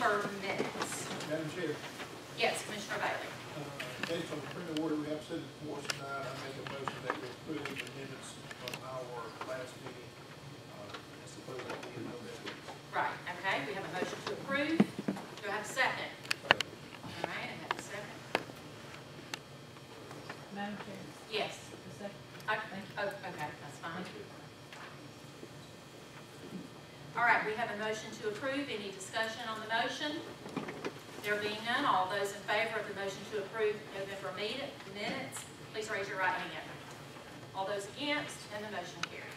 for minutes. Madam Chair. Yes, Commissioner Bailey. Based on the printed order we have sitting before us tonight, I make a motion that we approve the minutes from our last meeting. I suppose that we know that. Right, okay. We have a motion to approve. Do I have a second? All right, I have a second. Madam Chair. Yes. A second. Okay, that's fine. All right, we have a motion to approve. Any discussion on the motion? There being none, all those in favor of the motion to approve November minutes, please raise your right hand. All those against, and the motion carries.